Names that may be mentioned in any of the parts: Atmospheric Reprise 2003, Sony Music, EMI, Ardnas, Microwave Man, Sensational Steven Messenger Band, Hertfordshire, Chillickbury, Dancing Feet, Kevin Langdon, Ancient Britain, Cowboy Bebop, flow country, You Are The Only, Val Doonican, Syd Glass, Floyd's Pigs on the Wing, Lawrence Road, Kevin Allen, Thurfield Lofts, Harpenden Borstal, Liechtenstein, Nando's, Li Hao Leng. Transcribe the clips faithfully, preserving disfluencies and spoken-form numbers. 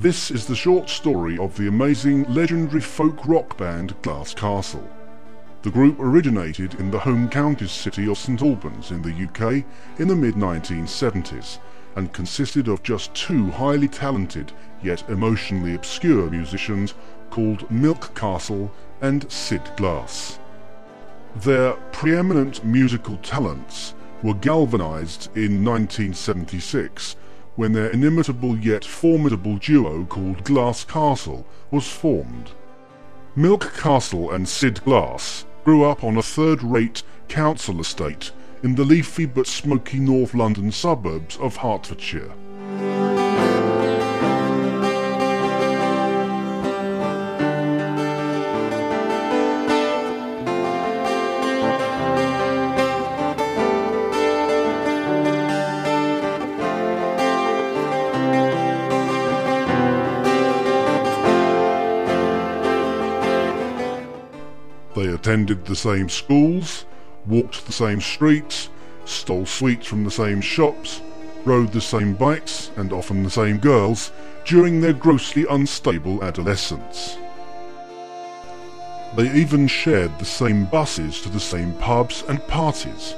This is the short story of the amazing legendary folk rock band Glass Castle. The group originated in the home county's city of St Albans in the U K in the mid nineteen seventies and consisted of just two highly talented yet emotionally obscure musicians called Milk Castle and Syd Glass. Their preeminent musical talents were galvanised in nineteen seventy-six when their inimitable yet formidable duo called Glass Castle was formed. Milk Castle and Syd Glass grew up on a third-rate council estate in the leafy but smoky North London suburbs of Hertfordshire. They attended the same schools, walked the same streets, stole sweets from the same shops, rode the same bikes, and often the same girls, during their grossly unstable adolescence. They even shared the same buses to the same pubs and parties,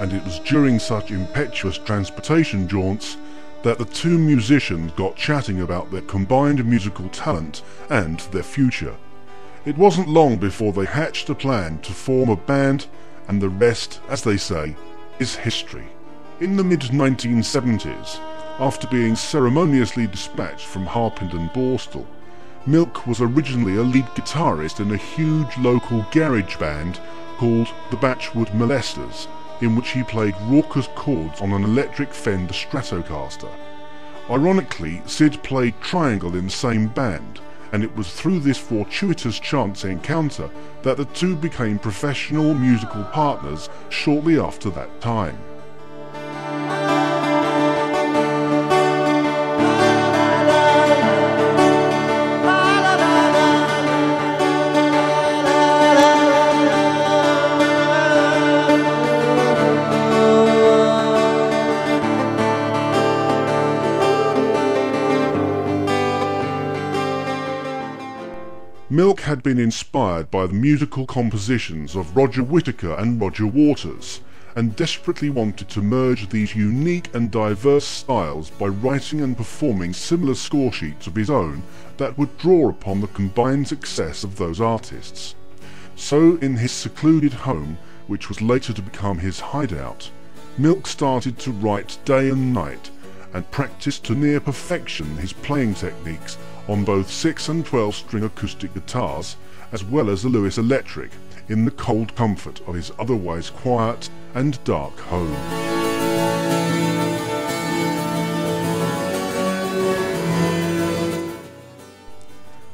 and it was during such impetuous transportation jaunts that the two musicians got chatting about their combined musical talent and their future. It wasn't long before they hatched a plan to form a band, and the rest, as they say, is history. In the mid nineteen seventies, after being ceremoniously dispatched from Harpenden Borstal, Milk was originally a lead guitarist in a huge local garage band called The Batchwood Molesters, in which he played raucous chords on an electric Fender Stratocaster. Ironically, Syd played triangle in the same band, and it was through this fortuitous chance encounter that the two became professional musical partners shortly after that time. Milk had been inspired by the musical compositions of Roger Whittaker and Roger Waters, and desperately wanted to merge these unique and diverse styles by writing and performing similar score sheets of his own that would draw upon the combined success of those artists. So, in his secluded home, which was later to become his hideout, Milk started to write day and night, and practiced to near perfection his playing techniques on both six and twelve string acoustic guitars, as well as a Lewis electric, in the cold comfort of his otherwise quiet and dark home.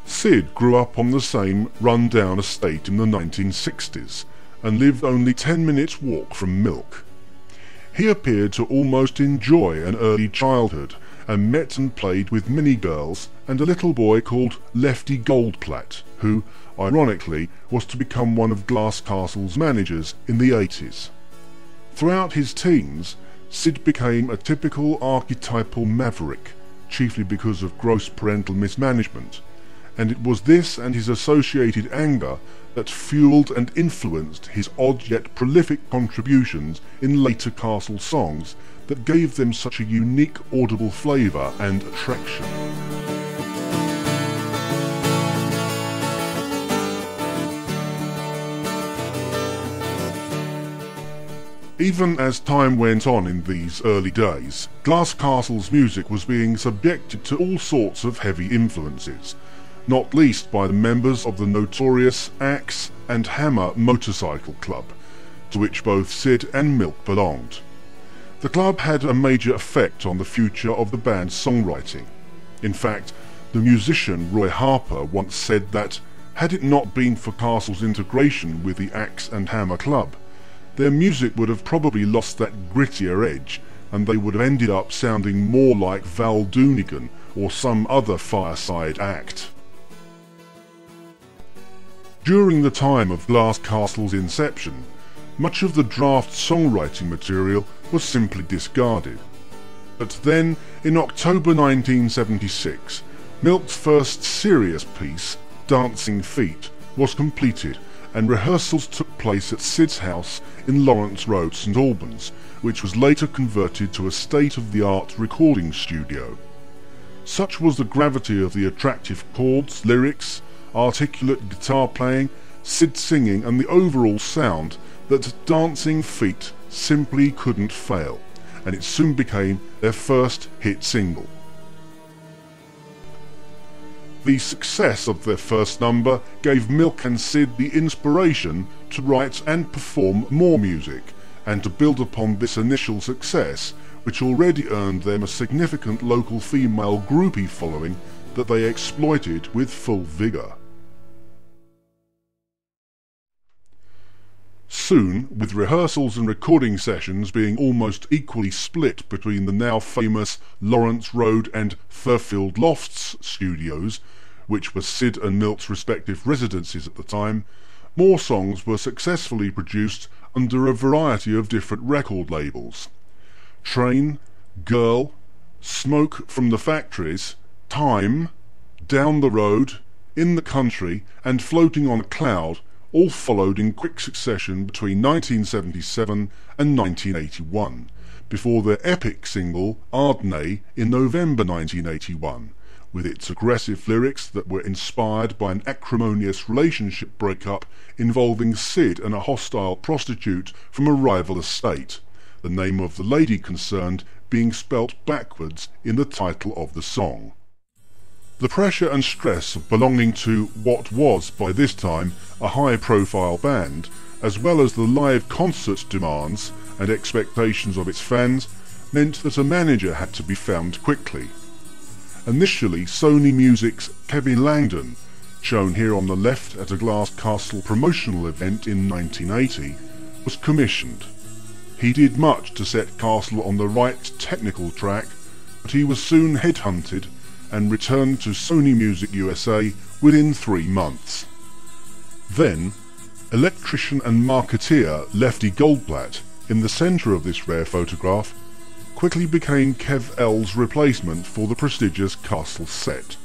Syd grew up on the same run-down estate in the nineteen sixties, and lived only ten minutes walk from Milk. He appeared to almost enjoy an early childhood, and met and played with many girls and a little boy called Lefty Goldplatt, who, ironically, was to become one of Glass Castle's managers in the eighties. Throughout his teens, Syd became a typical archetypal maverick, chiefly because of gross parental mismanagement, and it was this and his associated anger that fueled and influenced his odd yet prolific contributions in later Castle songs that gave them such a unique audible flavour and attraction. Even as time went on in these early days, Glass Castle's music was being subjected to all sorts of heavy influences, not least by the members of the notorious Axe and Hammer Motorcycle Club, to which both Syd and Milk belonged. The club had a major effect on the future of the band's songwriting. In fact, the musician Roy Harper once said that, had it not been for Castle's integration with the Axe and Hammer Club, their music would have probably lost that grittier edge, and they would have ended up sounding more like Val Doonican or some other fireside act. During the time of Glass Castle's inception, much of the draft songwriting material was simply discarded. But then, in October nineteen seventy-six, Milk's first serious piece, Dancing Feet, was completed, and rehearsals took place at Syd's house in Lawrence Road, St Albans, which was later converted to a state-of-the-art recording studio. Such was the gravity of the attractive chords, lyrics, articulate guitar playing, Syd singing, and the overall sound that Dancing Feet simply couldn't fail, and it soon became their first hit single. The success of their first number gave Milk and Syd the inspiration to write and perform more music, and to build upon this initial success, which already earned them a significant local female groupie following that they exploited with full vigour. Soon, with rehearsals and recording sessions being almost equally split between the now famous Lawrence Road and Thurfield Lofts studios, which were Syd and Milk's respective residences at the time, more songs were successfully produced under a variety of different record labels. Train, Girl, Smoke from the Factories, Time, Down the Road, In the Country, and Floating on a Cloud all followed in quick succession between nineteen seventy-seven and nineteen eighty-one, before their epic single, Ardnas, in November nineteen eighty-one, with its aggressive lyrics that were inspired by an acrimonious relationship breakup involving Syd and a hostile prostitute from a rival estate, the name of the lady concerned being spelt backwards in the title of the song. The pressure and stress of belonging to what was, by this time, a high-profile band, as well as the live concert demands and expectations of its fans, meant that a manager had to be found quickly. Initially, Sony Music's Kevin Langdon, shown here on the left at a Glass Castle promotional event in nineteen eighty, was commissioned. He did much to set Castle on the right technical track, but he was soon headhunted and returned to Sony Music U S A within three months. Then, electrician and marketeer Lefty Goldplatt, in the centre of this rare photograph, quickly became Kev L's replacement for the prestigious Castle set.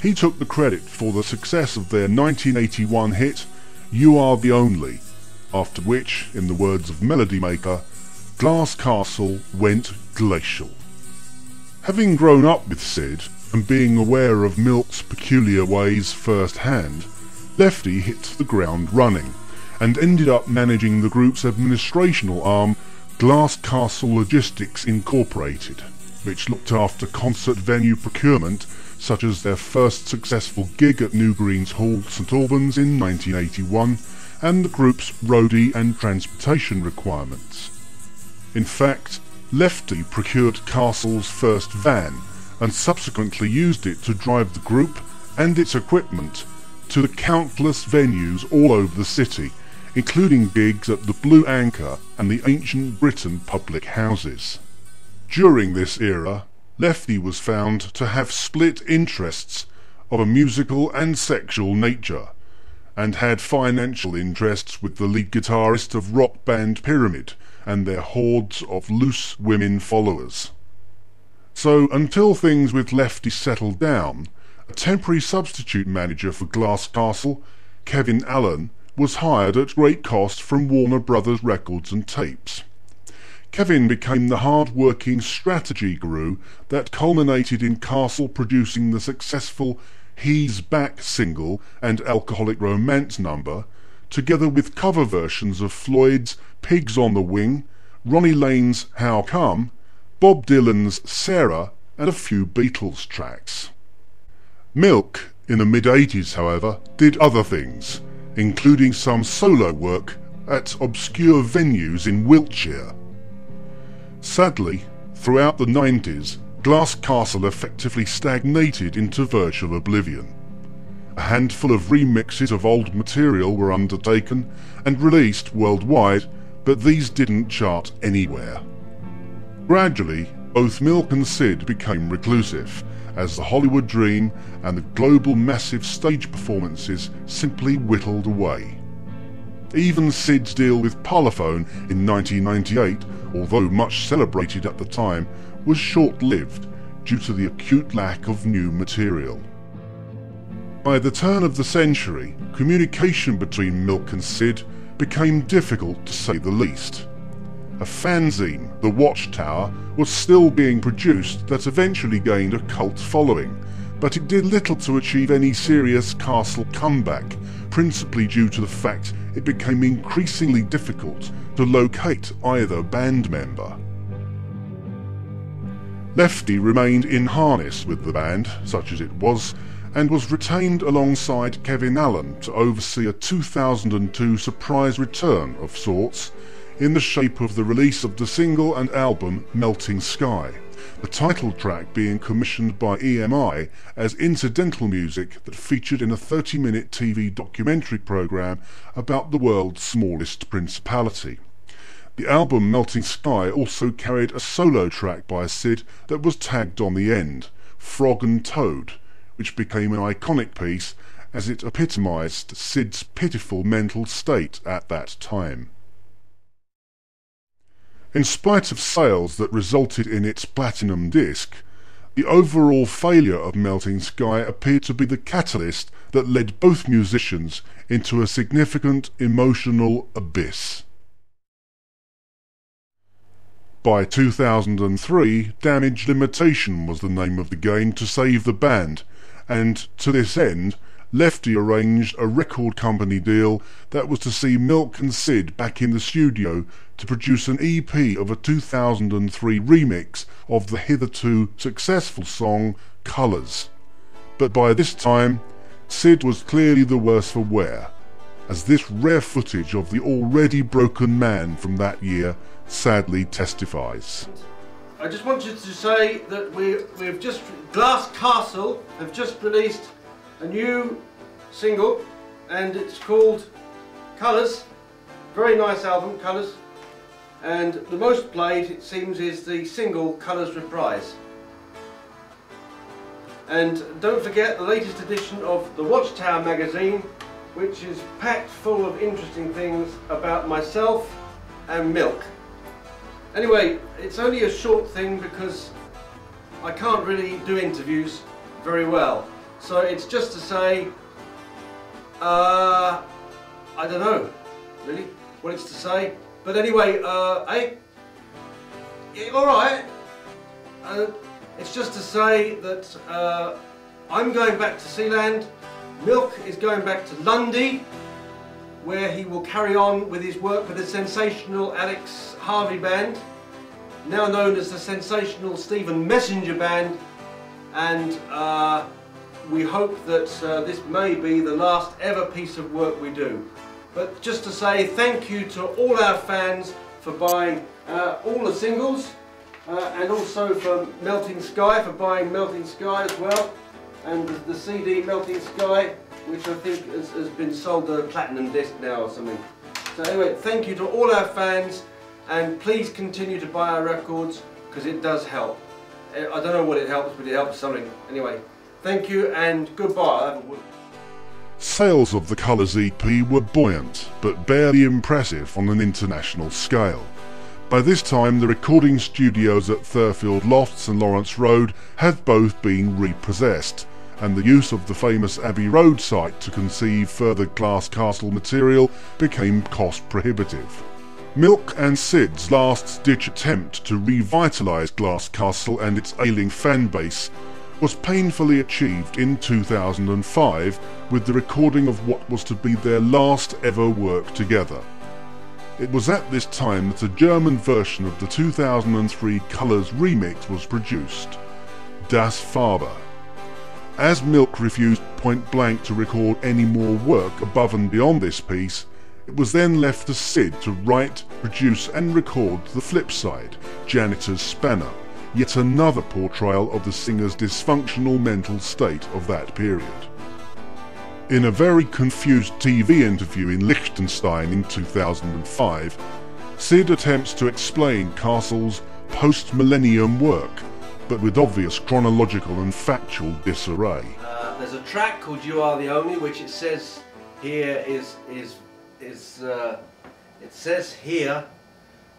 He took the credit for the success of their nineteen eighty-one hit, You Are The Only, after which, in the words of Melody Maker, Glass Castle went glacial. Having grown up with Syd, and being aware of Milk's peculiar ways firsthand, Lefty hit the ground running, and ended up managing the group's administrational arm, Glass Castle Logistics Incorporated, which looked after concert venue procurement, such as their first successful gig at New Greens Hall, St Albans in nineteen eighty-one, and the group's roadie and transportation requirements. In fact, Lefty procured Castle's first van, and subsequently used it to drive the group and its equipment to the countless venues all over the city, including gigs at the Blue Anchor and the Ancient Britain public houses. During this era, Lefty was found to have split interests of a musical and sexual nature, and had financial interests with the lead guitarist of rock band Pyramid, and their hordes of loose women followers. So, until things with Lefty settled down, a temporary substitute manager for Glass Castle, Kevin Allen, was hired at great cost from Warner Brothers Records and Tapes. Kevin became the hard-working strategy guru that culminated in Castle producing the successful He's Back single and Alcoholic Romance number, together with cover versions of Floyd's Pigs on the Wing, Ronnie Lane's How Come, Bob Dylan's Sarah, and a few Beatles tracks. Milk, in the mid-eighties however, did other things, including some solo work at obscure venues in Wiltshire. Sadly, throughout the nineties, Glass Castle effectively stagnated into virtual oblivion. A handful of remixes of old material were undertaken and released worldwide, but these didn't chart anywhere. Gradually, both Milk and Syd became reclusive, as the Hollywood dream and the global massive stage performances simply whittled away. Even Syd's deal with Parlophone in nineteen ninety-eight, although much celebrated at the time, was short-lived, due to the acute lack of new material. By the turn of the century, communication between Milk and Syd became difficult to say the least. A fanzine, The Watchtower, was still being produced that eventually gained a cult following, but it did little to achieve any serious castle comeback, principally due to the fact it became increasingly difficult to locate either band member. Lefty remained in harness with the band, such as it was, and was retained alongside Kevin Allen to oversee a two thousand two surprise return of sorts, in the shape of the release of the single and album Melting Sky, the title track being commissioned by E M I as incidental music that featured in a thirty minute T V documentary programme about the world's smallest principality. The album Melting Sky also carried a solo track by Syd that was tagged on the end, Frog and Toad, which became an iconic piece as it epitomised Syd's pitiful mental state at that time. In spite of sales that resulted in its platinum disc, the overall failure of Melting Sky appeared to be the catalyst that led both musicians into a significant emotional abyss. By two thousand three, damage limitation was the name of the game to save the band, and to this end, Lefty arranged a record company deal that was to see Milk and Syd back in the studio to produce an E P of a two thousand three remix of the hitherto successful song Colours. But by this time, Syd was clearly the worse for wear, as this rare footage of the already broken man from that year sadly testifies. I just wanted to say that we, we've just, Glass Castle have just released a new single and it's called Colours. Very nice album, Colours. And the most played, it seems, is the single Colours Reprise. And don't forget the latest edition of the Watchtower magazine, which is packed full of interesting things about myself and Milk. Anyway, it's only a short thing because I can't really do interviews very well. So it's just to say, uh, I don't know, really, what it's to say. But anyway, uh, eh? Yeah, all right. Uh, it's just to say that uh, I'm going back to Sealand. Milk is going back to Lundy, where he will carry on with his work for the Sensational Alex Harvey Band, now known as the Sensational Steven Messenger Band, and uh, we hope that uh, this may be the last ever piece of work we do. But just to say thank you to all our fans for buying uh, all the singles, uh, and also for Melting Sky, for buying Melting Sky as well, and the C D Melting Sky, which I think has, has been sold a platinum disc now or something. So anyway, thank you to all our fans, and please continue to buy our records because it does help. I don't know what it helps, but it helps something. Anyway, thank you and goodbye. Sales of the Colours E P were buoyant, but barely impressive on an international scale. By this time, the recording studios at Thurfield Lofts and Lawrence Road had both been repossessed, and the use of the famous Abbey Road site to conceive further Glass Castle material became cost prohibitive. Milk and Syd's last-ditch attempt to revitalise Glass Castle and its ailing fanbase was painfully achieved in two thousand five with the recording of what was to be their last ever work together. It was at this time that a German version of the two thousand three Colours remix was produced, Das Farbe. As Milk refused point-blank to record any more work above and beyond this piece, it was then left to Syd to write, produce and record the flip side, Janitor's Spanner, yet another portrayal of the singer's dysfunctional mental state of that period. In a very confused T V interview in Liechtenstein in two thousand five, Syd attempts to explain Castle's post-millennium work, but with obvious chronological and factual disarray. Uh, there's a track called You Are The Only, which it says here is, is, is uh, it says here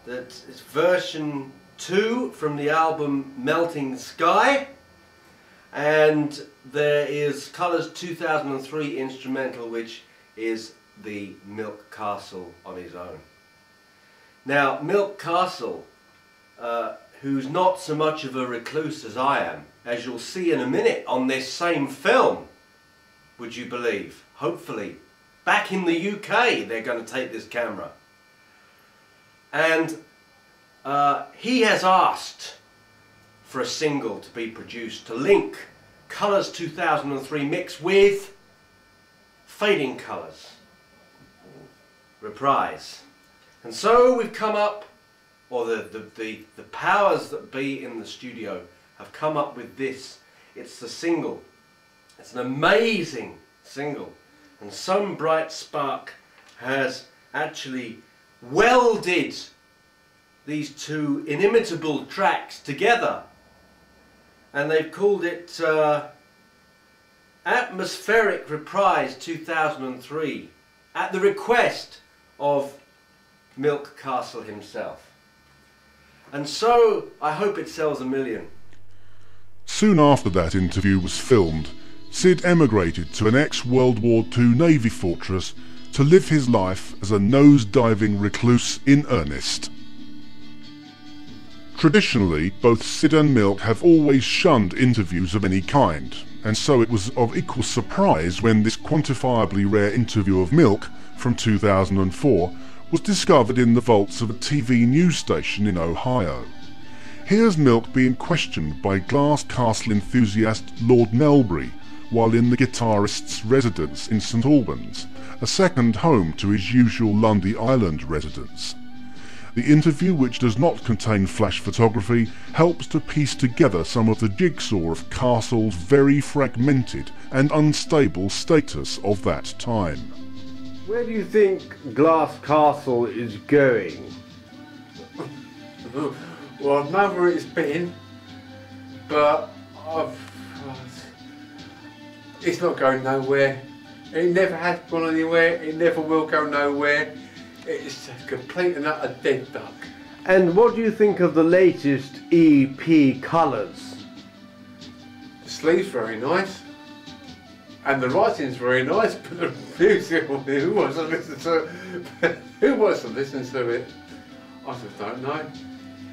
that it's version two from the album Melting Sky, and there is Colours two thousand three instrumental, which is the Milk Castle on his own. Now Milk Castle, uh, who's not so much of a recluse as I am, as you'll see in a minute on this same film, would you believe, hopefully, back in the U K they're going to take this camera. And uh, he has asked for a single to be produced to link Colours two thousand three mix with Fading Colours Reprise. And so we've come up, or the, the, the, the powers that be in the studio have come up with this. It's the single. It's an amazing single. And some bright spark has actually welded these two inimitable tracks together, and they've called it uh, Atmospheric Reprise two thousand three, at the request of Milk Castle himself. And so I hope it sells a million. Soon after that interview was filmed, Syd emigrated to an ex-World War Two Navy fortress to live his life as a nose-diving recluse in earnest. Traditionally, both Syd and Milk have always shunned interviews of any kind, and so it was of equal surprise when this quantifiably rare interview of Milk from two thousand four was discovered in the vaults of a T V news station in Ohio. Here's Milk being questioned by Glass Castle enthusiast Lord Melbury, while in the guitarist's residence in St Albans, a second home to his usual Lundy Island residence. The interview, which does not contain flash photography, helps to piece together some of the jigsaw of Castle's very fragmented and unstable status of that time. Where do you think Glass Castle is going? Well, I know where it's been, but I've... It's not going nowhere. It never has gone anywhere. It never will go nowhere. It's a complete and utter dead duck. And what do you think of the latest E P, Colours? The sleeve's very nice, and the writing's very nice, but the music, who wants to listen to it? Who wants to listen to it? I just don't know.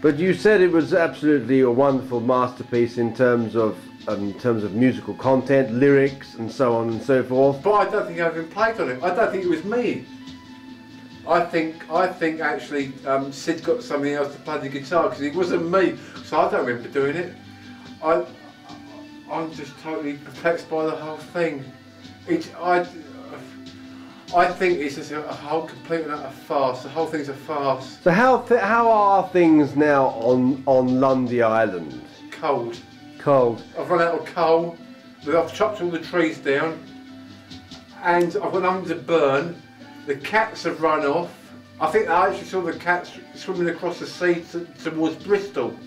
But you said it was absolutely a wonderful masterpiece in terms of in terms of musical content, lyrics and so on and so forth. But I don't think I've been played on it. I don't think it was me. I think I think actually um, Syd got somebody else to play the guitar, because it wasn't me, so I don't remember doing it. I, I'm just totally perplexed by the whole thing. It, I, I think it's just a whole complete and utter farce. The whole thing's a farce. So how, th how are things now on, on Lundy Island? Cold. Cold. I've run out of coal, I've chopped all the trees down, and I've got nothing to burn. The cats have run off. I think I actually saw the cats swimming across the sea to, towards Bristol.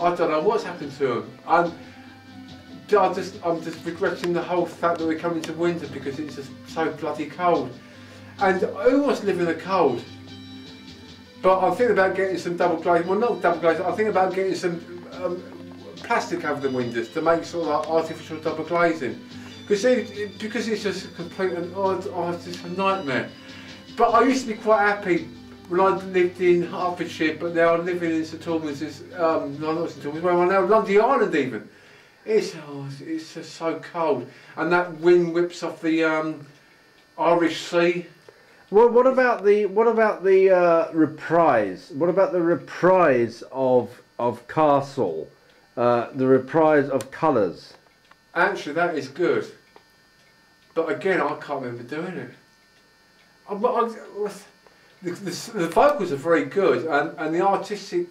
I don't know what's happened to them. I'm, I just, I'm just regretting the whole fact that we're coming to winter, because it's just so bloody cold. And who wants to live in the cold? But I'm thinking about getting some double glazed, well not double glazed, I'm thinking about getting some um, plastic over the windows to make sort of like artificial double glazing, because it, because it's just a complete and odd, oh, it's just a nightmare. But I used to be quite happy when I lived in Hertfordshire, but now I'm living in St Albans, um, no not St Albans, where I'm now, Lundy Island even. It's oh, it's just so cold, and that wind whips off the um, Irish Sea. Well, what about the what about the uh, reprise? What about the reprise of of Castle? Uh, the reprise of Colours. Actually, that is good, but again, I can't remember doing it. I, I, the, the, the vocals are very good, and, and the artistic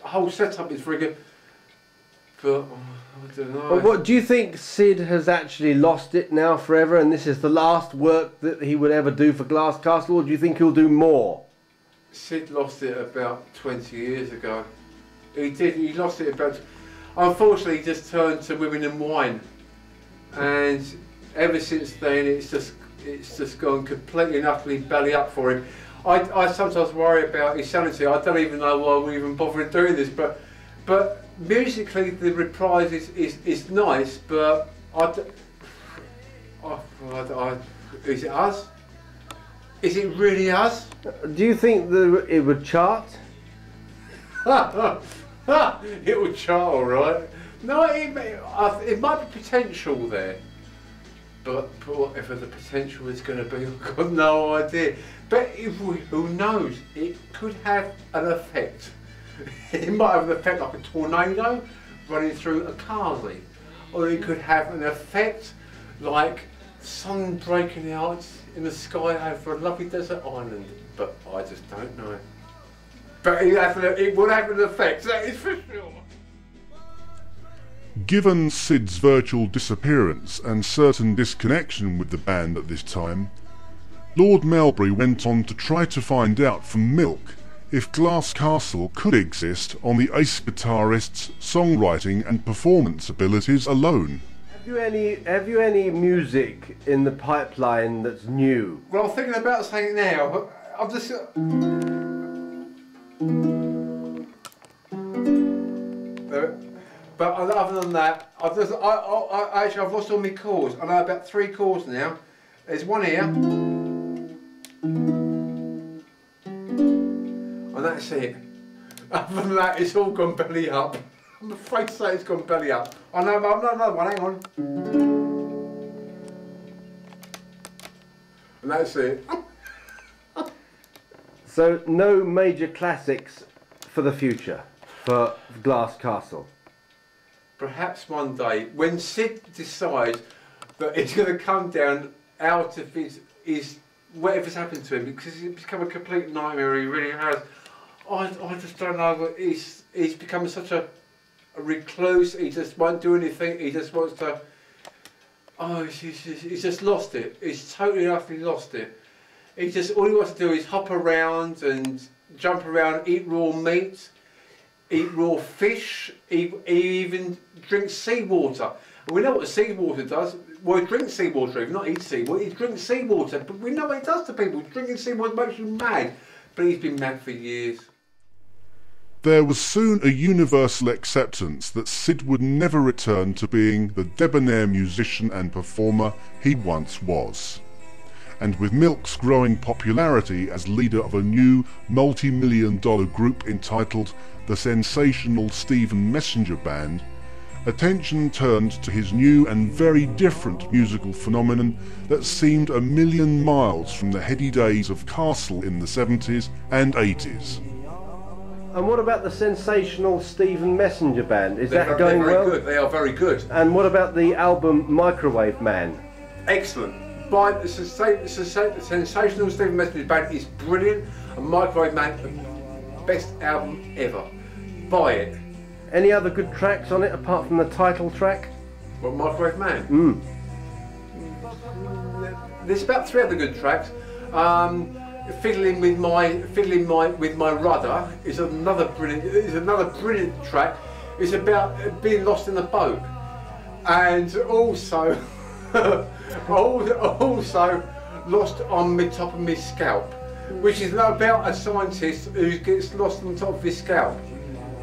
whole setup is very good. But oh, I don't know. But what do you think? Syd has actually lost it now forever, and this is the last work that he would ever do for Glass Castle, or do you think he'll do more? Syd lost it about twenty years ago. He did, he lost it about, unfortunately he just turned to women and wine, and ever since then it's just it's just gone completely and utterly belly up for him. I, I sometimes worry about his sanity. I don't even know why we're even bothering doing this, but but musically the reprise is, is, is nice, but I, d I, I, I is it us? Is it really us? Do you think that it would chart? It would chart, all right. No, it, it might be potential there. But whatever the potential is going to be, I've got no idea. But if we, who knows? It could have an effect. It might have an effect like a tornado running through a Carly. Or it could have an effect like sun breaking out in the sky over a lovely desert island. But I just don't know. But it, have, it would have an effect, that is for sure. Given Syd's virtual disappearance and certain disconnection with the band at this time, Lord Melbury went on to try to find out from Milk if Glass Castle could exist on the ace guitarist's songwriting and performance abilities alone. Have you any, have you any music in the pipeline that's new? Well, I'm thinking about saying now, but I've just... Uh... But other than that, I've just, I, I, I, actually I've lost all my chords. I know about three chords now. There's one here. And that's it. Other than that, it's all gone belly up. I'm afraid to say it's gone belly up. I know, I've got another one, hang on. And that's it. So no major classics for the future, for Glass Castle. Perhaps one day, when Syd decides that he's going to come down out of his, his whatever's happened to him, because he's become a complete nightmare, he really has. I, I just don't know, he's, he's become such a, a recluse, he just won't do anything, he just wants to... Oh, he's, he's, he's just lost it, he's totally and utterly lost it. He just, all he wants to do is hop around and jump around, eat raw meat, eat raw fish, he, he even drinks seawater. And we know what seawater does. Well, he drinks seawater, if not eat seawater, he drinks seawater. But we know what it does to people. Drinking seawater makes you mad. But he's been mad for years. There was soon a universal acceptance that Syd would never return to being the debonair musician and performer he once was. And with Milk's growing popularity as leader of a new multi-million dollar group entitled The Sensational Steven Messenger Band, attention turned to his new and very different musical phenomenon that seemed a million miles from the heady days of Castle in the seventies and eighties. And what about the Sensational Steven Messenger Band? Is they're that going very well? Good. They are very good. And what about the album Microwave Man? Excellent. By the Sensational Steven Messenger Band is brilliant, and Microwave Man, the best album ever. Buy it. Any other good tracks on it apart from the title track? Well, Microwave Man. Mm. There's about three other good tracks. Um, Fiddling with my Fiddling my with my rudder is another brilliant is another brilliant track. It's about being lost in the boat, and also. Also lost on the top of my scalp, which is about a scientist who gets lost on the top of his scalp,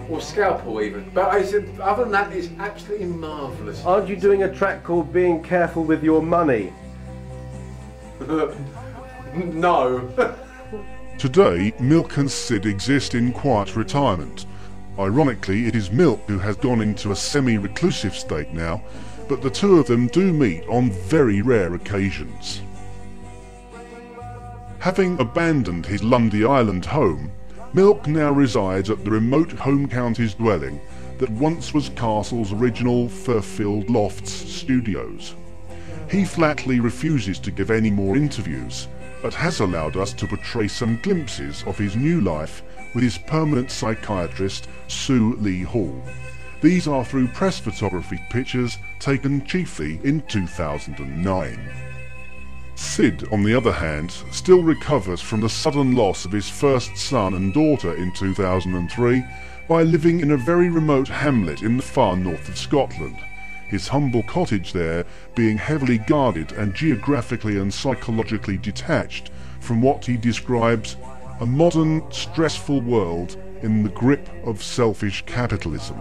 or scalpel even. But it's, other than that, it's absolutely marvellous. Aren't you doing a track called Being Careful With Your Money? No. Today, Milk and Syd exist in quiet retirement. Ironically, it is Milk who has gone into a semi-reclusive state now, but the two of them do meet on very rare occasions. Having abandoned his Lundy Island home, Milk now resides at the remote home county's dwelling that once was Castle's original Thurfield Lofts studios. He flatly refuses to give any more interviews, but has allowed us to portray some glimpses of his new life with his permanent psychiatrist, Sue Lee Hall. These are through press photography pictures taken chiefly in two thousand nine. Syd, on the other hand, still recovers from the sudden loss of his first son and daughter in two thousand three by living in a very remote hamlet in the far north of Scotland, his humble cottage there being heavily guarded and geographically and psychologically detached from what he describes a modern, stressful world in the grip of selfish capitalism.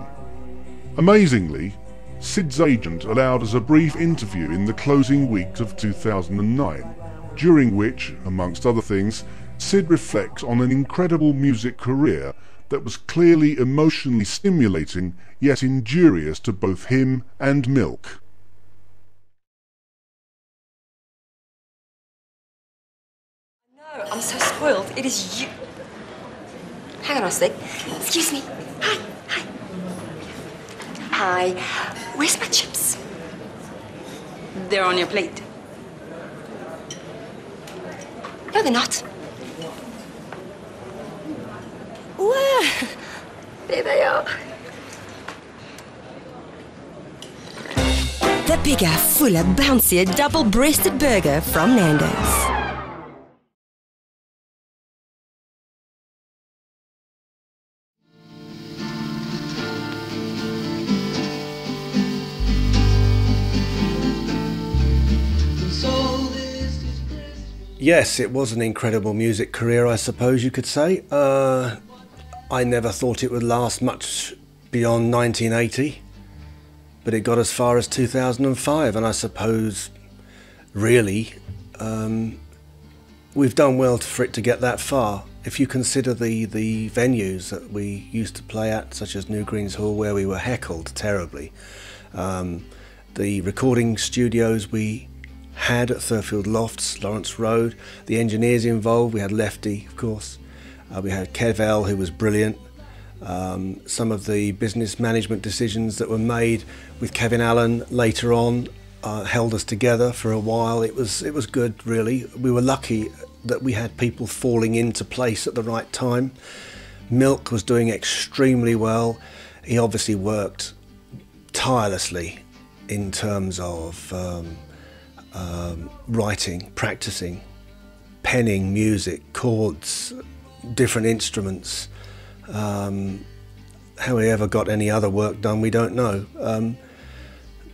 Amazingly, Syd's agent allowed us a brief interview in the closing weeks of two thousand nine, during which, amongst other things, Syd reflects on an incredible music career that was clearly emotionally stimulating, yet injurious to both him and Milk. No, I'm so spoiled. It is you. Hang on a sec. Excuse me. Hi, hi. Hi. Where's my chips? They're on your plate. No, they're not. Well, there they are. The bigger, fuller, bouncier, double-breasted burger from Nando's. Yes, it was an incredible music career, I suppose you could say. Uh, I never thought it would last much beyond nineteen eighty, but it got as far as two thousand five, and I suppose, really, um, we've done well for it to get that far. If you consider the, the venues that we used to play at, such as New Greens Hall, where we were heckled terribly, um, the recording studios we had at Thurfield Lofts, Lawrence Road, the engineers involved, we had Lefty, of course, uh, we had Kev Allen, who was brilliant, um, some of the business management decisions that were made with Kevin Allen later on uh, held us together for a while. It was, it was good, really. We were lucky that we had people falling into place at the right time. Milk was doing extremely well. He obviously worked tirelessly in terms of um, Um, writing, practicing, penning music, chords, different instruments. Um, how he ever got any other work done, we don't know. Um,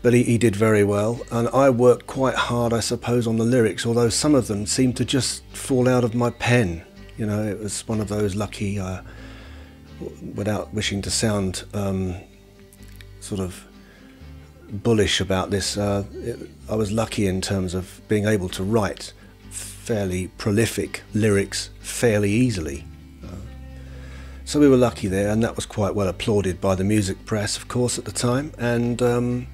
but he, he did very well, and I worked quite hard, I suppose, on the lyrics, although some of them seemed to just fall out of my pen. You know, it was one of those lucky, uh, without wishing to sound um, sort of bullish about this, uh, it, I was lucky in terms of being able to write fairly prolific lyrics fairly easily. Uh, so we were lucky there, and that was quite well applauded by the music press, of course, at the time. And um,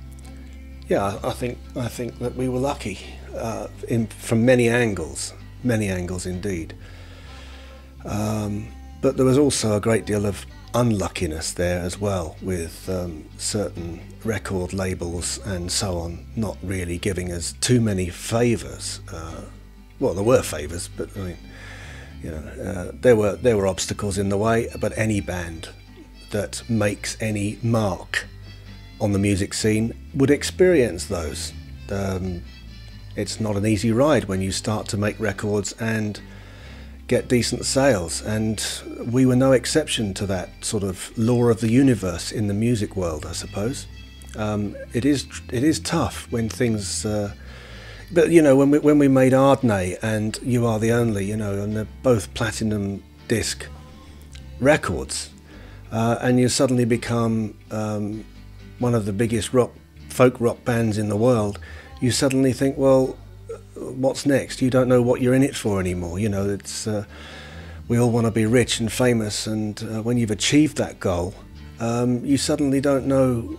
yeah, I think I think that we were lucky uh, in, from many angles, many angles indeed. Um, but there was also a great deal of unluckiness there as well, with um, certain record labels and so on not really giving us too many favours. Uh, well, there were favours, but I mean, you know, uh, there were there were obstacles in the way. But any band that makes any mark on the music scene would experience those. Um, it's not an easy ride when you start to make records and get decent sales, and we were no exception to that sort of law of the universe in the music world, I suppose. Um, it is it is tough when things, uh, but you know, when we when we made Ardnas and You Are The Only, you know, and they're both platinum disc records, uh, and you suddenly become um, one of the biggest rock folk rock bands in the world. You suddenly think, well, what's next? You don't know what you're in it for anymore. You know, it's uh, we all want to be rich and famous, and uh, when you've achieved that goal, um, you suddenly don't know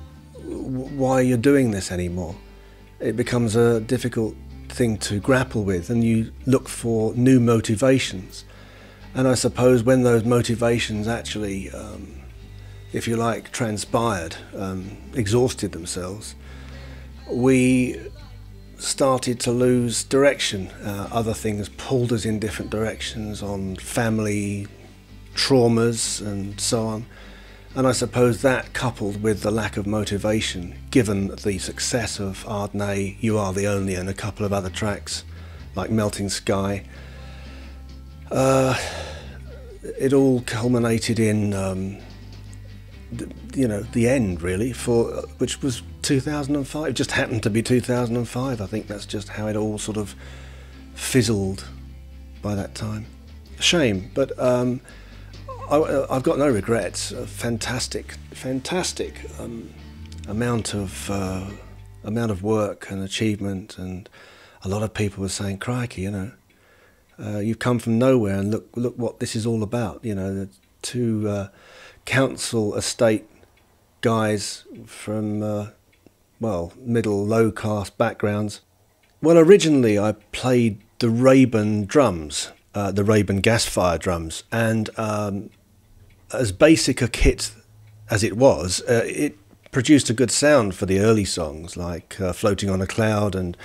why you're doing this anymore. It becomes a difficult thing to grapple with, and you look for new motivations. And I suppose when those motivations actually, um, if you like, transpired, um, exhausted themselves, we started to lose direction. Uh, other things pulled us in different directions, on family traumas and so on. And I suppose that, coupled with the lack of motivation, given the success of Ardnas, You Are The Only, and a couple of other tracks like Melting Sky, uh, it all culminated in, um, you know, the end, really, for which was two thousand five. It just happened to be two thousand five. I think that's just how it all sort of fizzled by that time. shame, but um, I, I've got no regrets. A fantastic, fantastic um, amount of uh, amount of work and achievement, and a lot of people were saying, "Crikey, you know, uh, you've come from nowhere, and look, look what this is all about." You know, the two uh, council estate guys from uh, well, middle low caste backgrounds. Well, originally I played the Rayburn drums, uh, the Rayburn gas fire drums, and um, as basic a kit as it was, uh, it produced a good sound for the early songs like uh, Floating on a Cloud and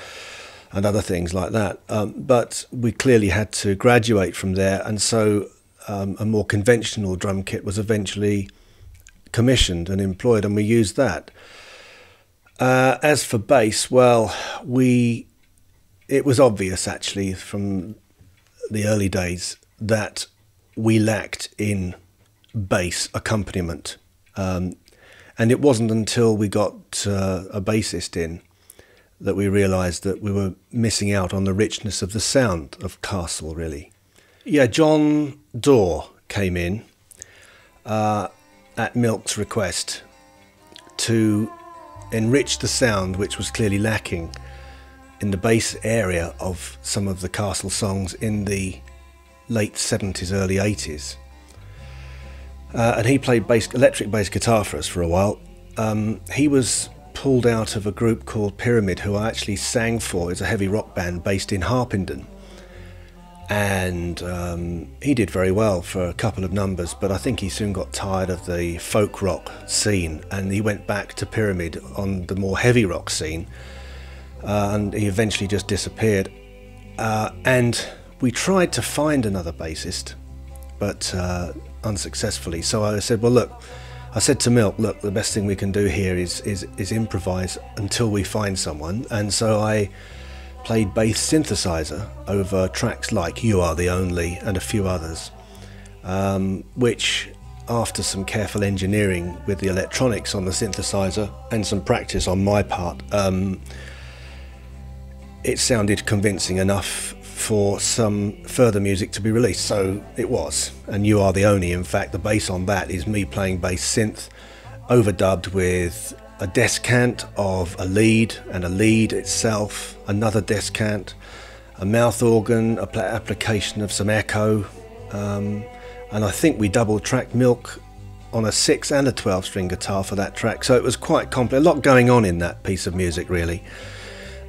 and other things like that. Um, but we clearly had to graduate from there, and so um, a more conventional drum kit was eventually commissioned and employed, and we used that. Uh, as for bass, well, we. It was obvious, actually, from the early days that we lacked in bass accompaniment. Um, and it wasn't until we got uh, a bassist in that we realised that we were missing out on the richness of the sound of Castle, really. Yeah, John Doerr came in uh, at Milk's request to enrich the sound, which was clearly lacking in the bass area of some of the Castle songs in the late seventies, early eighties. Uh, and he played bass, electric bass guitar for us for a while. Um, he was pulled out of a group called Pyramid, who I actually sang for. It's a heavy rock band based in Harpenden. And um, he did very well for a couple of numbers, but I think he soon got tired of the folk rock scene, and he went back to Pyramid on the more heavy rock scene. Uh, and he eventually just disappeared, uh, and we tried to find another bassist, but uh, unsuccessfully. So I said, well, look, I said to Milk, look, the best thing we can do here is, is, is improvise until we find someone. And so I played bass synthesizer over tracks like You Are The Only and a few others, um, which after some careful engineering with the electronics on the synthesizer and some practice on my part, um, it sounded convincing enough for some further music to be released, so it was. And You Are The Only, in fact, the bass on that is me playing bass synth, overdubbed with a descant of a lead and a lead itself, another descant, a mouth organ, a pl application of some echo, um, and I think we double-tracked Milk on a six and a twelve-string guitar for that track, so it was quite complex. A lot going on in that piece of music, really.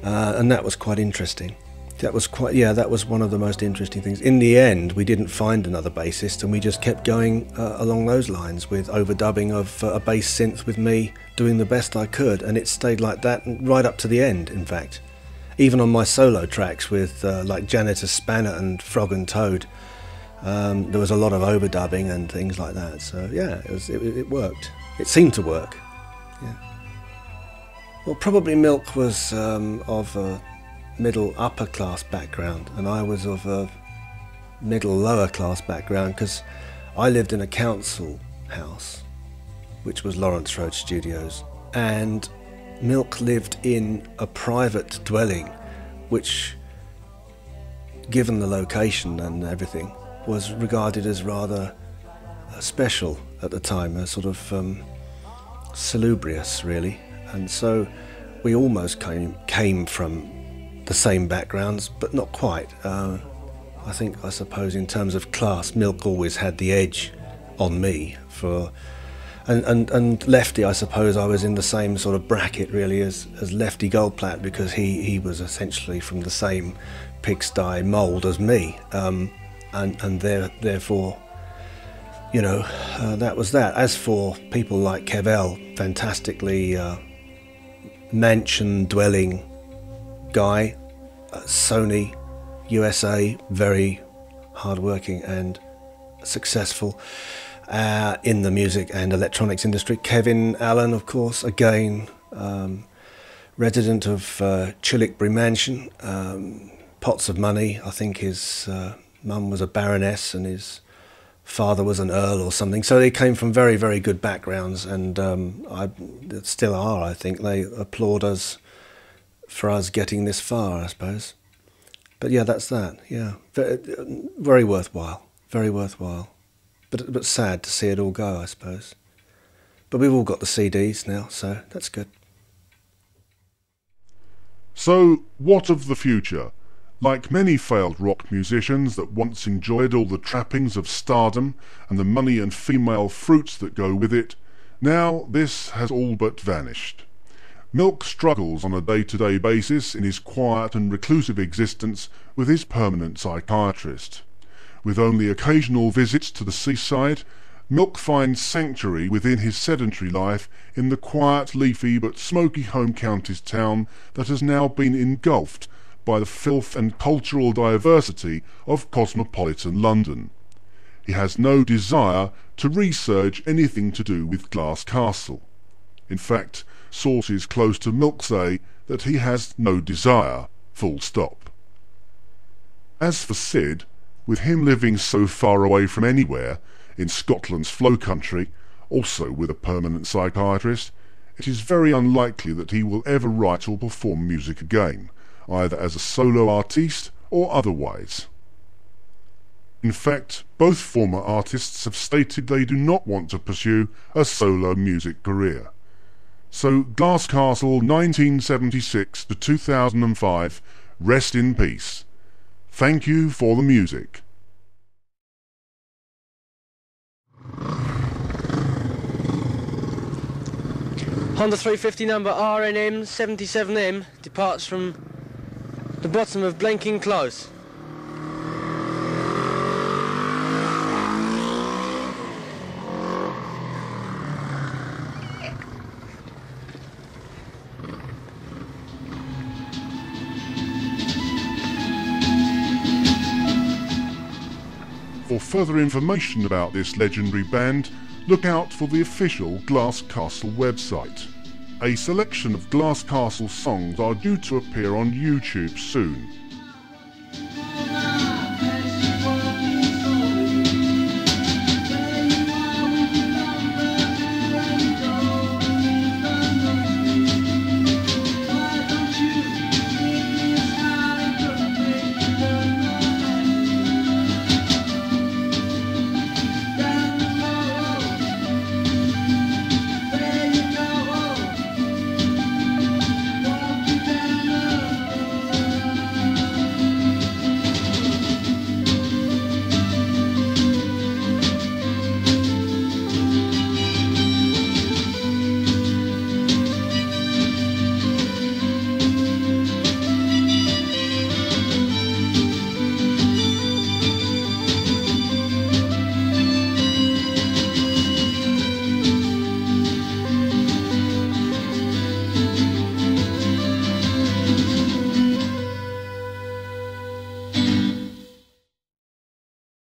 Uh, and that was quite interesting. That was quite, yeah, that was one of the most interesting things. In the end, we didn't find another bassist, and we just kept going uh, along those lines with overdubbing of uh, a bass synth with me doing the best I could, and it stayed like that right up to the end, in fact. Even on my solo tracks with uh, like Janitor Spanner and Frog and Toad, um, there was a lot of overdubbing and things like that. So yeah, it, was, it, it worked. It seemed to work, yeah. Well, probably Milk was um, of a middle-upper class background, and I was of a middle-lower class background, because I lived in a council house, which was Lawrence Road Studios, and Milk lived in a private dwelling, which, given the location and everything, was regarded as rather special at the time, a sort of um, salubrious, really. And so we almost came, came from the same backgrounds, but not quite. Uh, I think, I suppose, in terms of class, Milk always had the edge on me. For, and, and, and Lefty, I suppose, I was in the same sort of bracket, really, as, as Lefty Goldplatt, because he, he was essentially from the same pigsty mould as me. Um, and and there, therefore, you know, uh, that was that. As for people like Kevell, fantastically... Uh, mansion-dwelling guy, uh, Sony, U S A, very hard-working and successful uh, in the music and electronics industry. Kevin Allen, of course, again, um, resident of uh, Chillickbury Mansion, um, pots of money. I think his uh, mum was a baroness and his father was an earl or something, so they came from very, very good backgrounds, and um, I still are. I think they applaud us for us getting this far, I suppose. But yeah, that's that. Yeah, very, very worthwhile, Very worthwhile. But, but sad to see it all go, I suppose. But we've all got the C Ds now, so that's good. So, what of the future? Like many failed rock musicians that once enjoyed all the trappings of stardom and the money and female fruits that go with it, now this has all but vanished. Milk struggles on a day-to-day basis in his quiet and reclusive existence with his permanent psychiatrist. With only occasional visits to the seaside, Milk finds sanctuary within his sedentary life in the quiet, leafy but smoky home county's town that has now been engulfed by the filth and cultural diversity of cosmopolitan London. He has no desire to research anything to do with Glass Castle. In fact, sources close to Milk say that he has no desire, full stop. As for Syd, with him living so far away from anywhere, in Scotland's Flow Country, also with a permanent psychiatrist, it is very unlikely that he will ever write or perform music again, either as a solo artiste or otherwise. In fact, both former artists have stated they do not want to pursue a solo music career. So Glass Castle nineteen seventy-six to two thousand five, rest in peace. Thank you for the music. Honda three fifty number R N M seventy-seven M departs from the bottom of blinking close. For further information about this legendary band, look out for the official Glass Castle website. A selection of Glass Castle songs are due to appear on YouTube soon.